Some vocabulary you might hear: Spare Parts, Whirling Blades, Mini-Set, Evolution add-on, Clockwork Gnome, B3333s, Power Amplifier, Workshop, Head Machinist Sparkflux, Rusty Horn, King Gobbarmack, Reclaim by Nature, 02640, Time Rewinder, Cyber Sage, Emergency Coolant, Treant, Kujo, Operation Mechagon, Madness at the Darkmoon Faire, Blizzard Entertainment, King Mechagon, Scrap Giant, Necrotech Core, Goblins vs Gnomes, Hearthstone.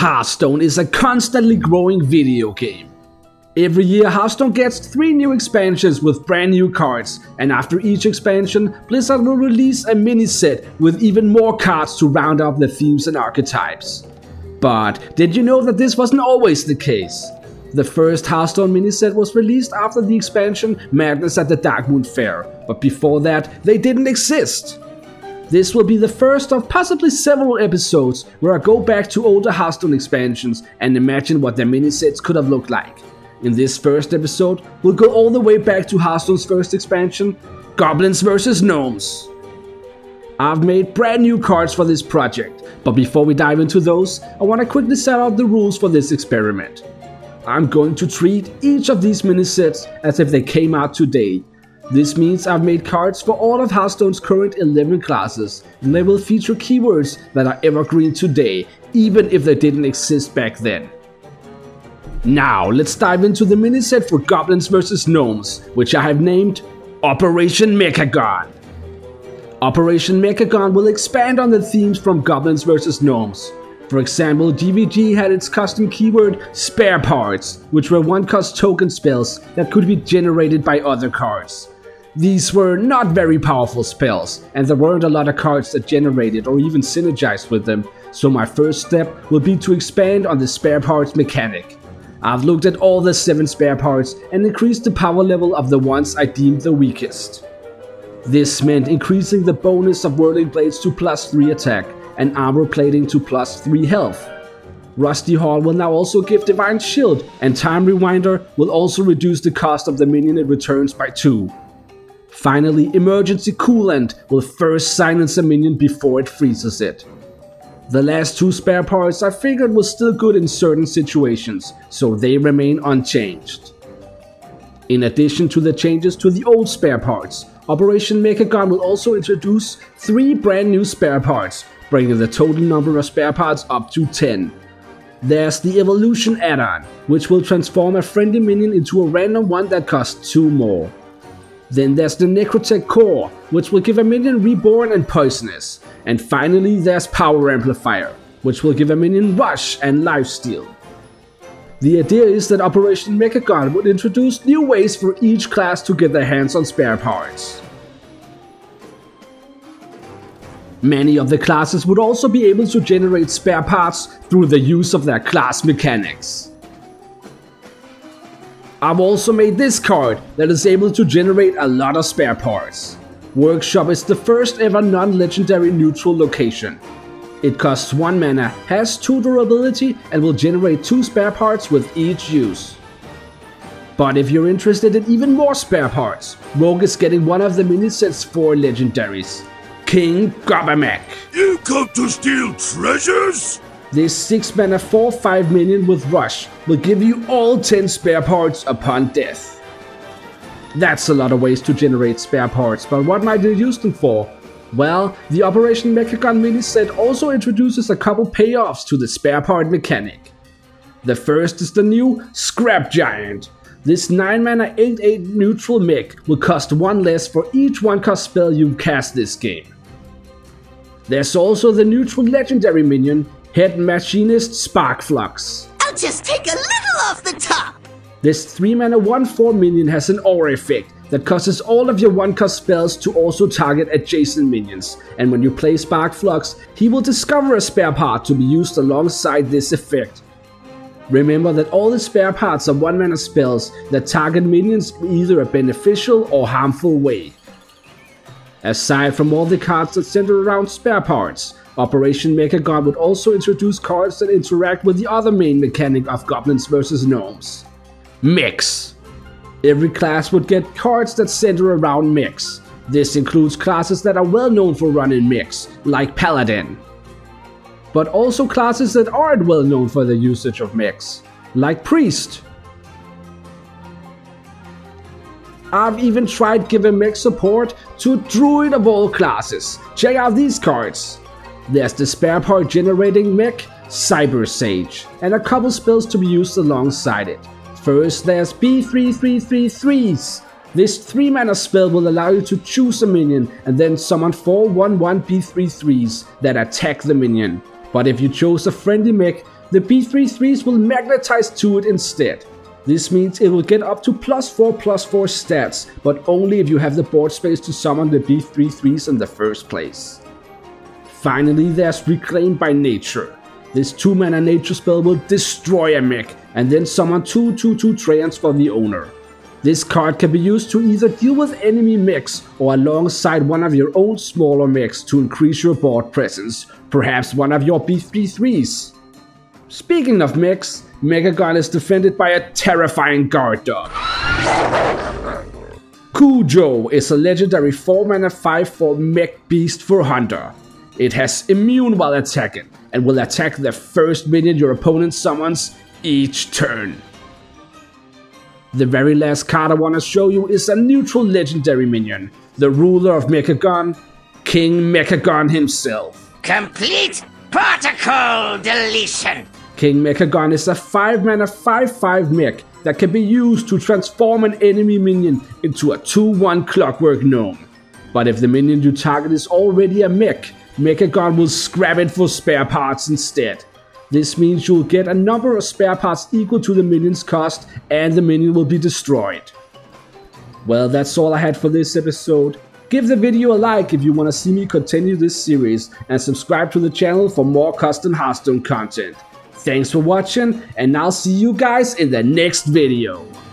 Hearthstone is a constantly growing video game. Every year Hearthstone gets 3 new expansions with brand new cards, and after each expansion Blizzard will release a mini set with even more cards to round up the themes and archetypes. But did you know that this wasn't always the case? The first Hearthstone miniset was released after the expansion Madness at the Darkmoon Faire, but before that they didn't exist. This will be the first of possibly several episodes where I go back to older Hearthstone expansions and imagine what their minisets could have looked like. In this first episode, we'll go all the way back to Hearthstone's first expansion, Goblins vs Gnomes. I've made brand new cards for this project, but before we dive into those, I want to quickly set out the rules for this experiment. I'm going to treat each of these minisets as if they came out today. This means I've made cards for all of Hearthstone's current 11 classes, and they will feature keywords that are evergreen today, even if they didn't exist back then. Now let's dive into the miniset for Goblins vs Gnomes, which I have named Operation Mechagon. Operation Mechagon will expand on the themes from Goblins vs Gnomes. For example, GVG had its custom keyword Spare Parts, which were one-cost token spells that could be generated by other cards. These were not very powerful spells, and there weren't a lot of cards that generated or even synergized with them, so my first step will be to expand on the Spare Parts mechanic. I've looked at all the 7 spare parts and increased the power level of the ones I deemed the weakest. This meant increasing the bonus of Whirling Blades to +3 attack, and armor plating to +3 health. Rusty Horn will now also give Divine Shield, and Time Rewinder will also reduce the cost of the minion it returns by 2. Finally, Emergency Coolant will first silence a minion before it freezes it. The last 2 spare parts I figured were still good in certain situations, so they remain unchanged. In addition to the changes to the old spare parts, Operation Mechagon will also introduce 3 brand new spare parts, bringing the total number of spare parts up to 10. There's the Evolution add-on, which will transform a friendly minion into a random one that costs 2 more. Then there's the Necrotech Core, which will give a minion Reborn and Poisonous. And finally there's Power Amplifier, which will give a minion Rush and Lifesteal. The idea is that Operation Mechagon would introduce new ways for each class to get their hands on spare parts. Many of the classes would also be able to generate spare parts through the use of their class mechanics. I've also made this card that is able to generate a lot of spare parts. Workshop is the first ever non-legendary neutral location. It costs 1 mana, has 2 durability, and will generate 2 spare parts with each use. But if you're interested in even more spare parts, Rogue is getting one of the miniset's 4 legendaries. King Gobbarmack. You come to steal treasures? This 6 mana 4/5 minion with Rush will give you all 10 spare parts upon death. That's a lot of ways to generate spare parts, but what might you use them for? Well, the Operation Mechagon miniset also introduces a couple payoffs to the spare part mechanic. The first is the new Scrap Giant. This 9 mana 8/8 neutral mech will cost 1 less for each 1-cost spell you cast this game. There's also the neutral legendary minion, Head Machinist Sparkflux. I'll just take a little off the top! This 3 mana 1/4 minion has an aura effect that causes all of your 1-cost spells to also target adjacent minions, and when you play Sparkflux, he will discover a spare part to be used alongside this effect. Remember that all the spare parts are 1 mana spells that target minions in either a beneficial or harmful way. Aside from all the cards that center around spare parts, Operation Mechagon would also introduce cards that interact with the other main mechanic of Goblins vs Gnomes. Mechs. Every class would get cards that center around mechs. This includes classes that are well known for running mechs, like Paladin, but also classes that aren't well known for the usage of mechs, like Priest. I've even tried giving mech support to Druid of all classes. Check out these cards. There's the spare part generating mech, Cyber Sage, and a couple spells to be used alongside it. First there's B3333s. This 3 mana spell will allow you to choose a minion and then summon 4/1/1 B33s that attack the minion. But if you chose a friendly mech, the B33s will magnetize to it instead. This means it will get up to +4/+4 stats, but only if you have the board space to summon the B33s in the first place. Finally, there's Reclaim by Nature. This 2-mana nature spell will destroy a mech and then summon 2/2/2 Treants for the owner. This card can be used to either deal with enemy mechs or alongside one of your own smaller mechs to increase your board presence, perhaps one of your B33s. Speaking of mechs, Mechagon is defended by a terrifying guard dog. Kujo is a legendary 4-mana 5/4 mech beast for Hunter. It has immune while attacking and will attack the first minion your opponent summons each turn. The very last card I want to show you is a neutral legendary minion, the ruler of Mechagon, King Mechagon himself. Complete protocol deletion! King Mechagon is a 5-mana 5/5 mech that can be used to transform an enemy minion into a 2/1 Clockwork Gnome. But if the minion you target is already a mech, Mechagon will scrap it for spare parts instead. This means you'll get a number of spare parts equal to the minion's cost, and the minion will be destroyed. Well, that's all I had for this episode. Give the video a like if you want to see me continue this series, and subscribe to the channel for more custom Hearthstone content. Thanks for watching, and I'll see you guys in the next video.